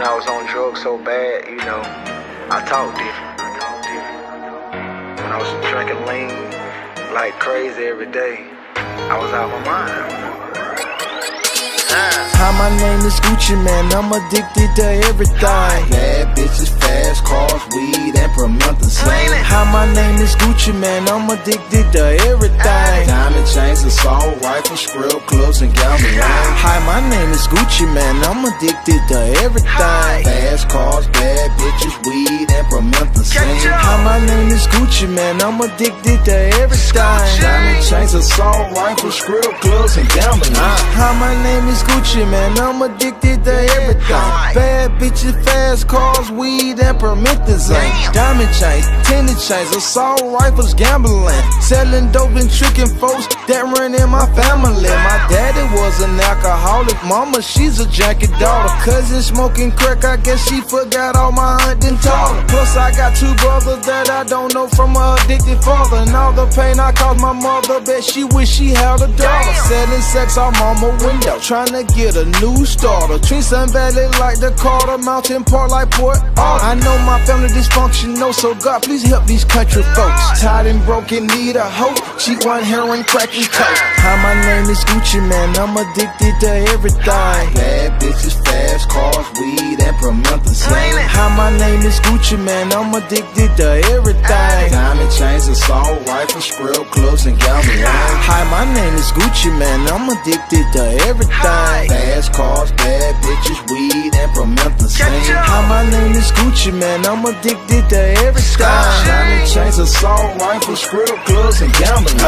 when I was on drugs so bad, you know, I talked different. When I was drinking lean like crazy every day, I was out of my mind. Hi, my name is Gucci Mane, I'm addicted to everything. Bad bitches, fast cars, weed, and Promethazine. Hi, my name is Gucci Mane, I'm addicted to everything. Diamond chains, assault rifles, script clubs, and gal. Hi, my name is Gucci Mane, I'm addicted to everything. Fast cars, bad bitches, weed, and Promethazine. Hi, my name is Gucci Mane, I'm addicted to everything. Diamond chains, assault rifles, script clubs, and gal. Hi, my name is Gucci Mane, I'm addicted to everything. Bad bitches, fast cars, weed, and Promethazine. Diamond chains, tennis chains, assault rifles, gambling, selling dope and tricking folks that run in my family. My daddy was an alcoholic, mama, she's a junkie daughter. Cousin smoking crack, I guess she forgot all my aunt and daughter. Plus I got two brothers that I don't know from a addicted father, and all the pain I caused my mother, bet she wish she had a daughter. Selling sex out mama window, trying to get a new starter. Treat Sun Valley like the Carter, Mountain Park like Port Arthur. I know my family dysfunctional, so God please help these country folks. Tired and broken, need a hope. Cheap one heroin, crack and coke. Hi, my name is Gucci Mane, I'm addicted to everything. Bad bitches, fast cars, weed, and Promethazine. Hi, my name is Gucci Mane, I'm addicted to everything. Diamond chains, assault rifles, script clubs, and gambling. Hi, my name is Gucci Mane, I'm addicted to everything. Fast cars, bad bitches, weed, and Promethazine. Hi, my name is Gucci Mane, I'm addicted to everything. Diamond chains, assault rifles, script clubs, and gambling.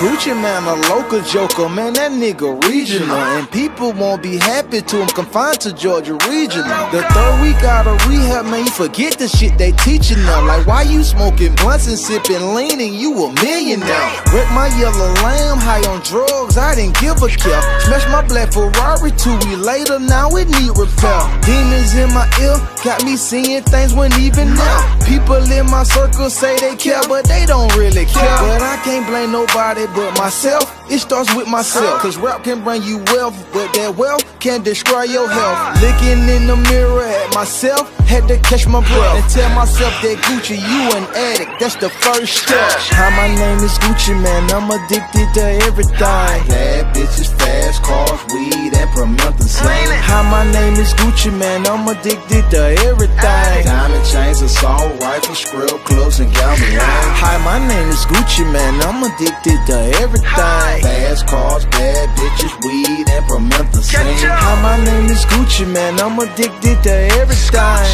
Gucci Mane, a local joker, man, that nigga regional. And people won't be happy to him, confined to Georgia regional. The third week out of rehab, man, you forget the shit they teaching them. Like, why you smoking blunts and sipping lean and you a millionaire? Wrecked my yellow lamb, high on drugs, I didn't give a care. Smashed my black Ferrari, 2 weeks later, now it need repair. Demons in my ear, got me seeing things when even now. People in my circle say they care, but they don't really care. But I can't blame nobody but myself. It starts with myself. Cause rap can bring you wealth, but that wealth can destroy your health. Looking in the mirror at myself, had to catch my breath and tell myself that Gucci, you an addict, that's the first step. Hi, my name is Gucci Mane, I'm addicted to everything. Bad bitches, fast cars, weed, and Promethazine. Hi, my name is Gucci Mane, I'm addicted to everything. Diamond chains, assault rifles, script clubs, and gambling. Hi, my name is Gucci Mane, I'm addicted to everything. Fast cars, bad bitches, weed, and Promethazine. Hi, my name is Gucci Mane, I'm addicted to everything.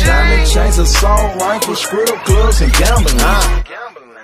Diamond chains, assault rifles, script clubs, and gambling.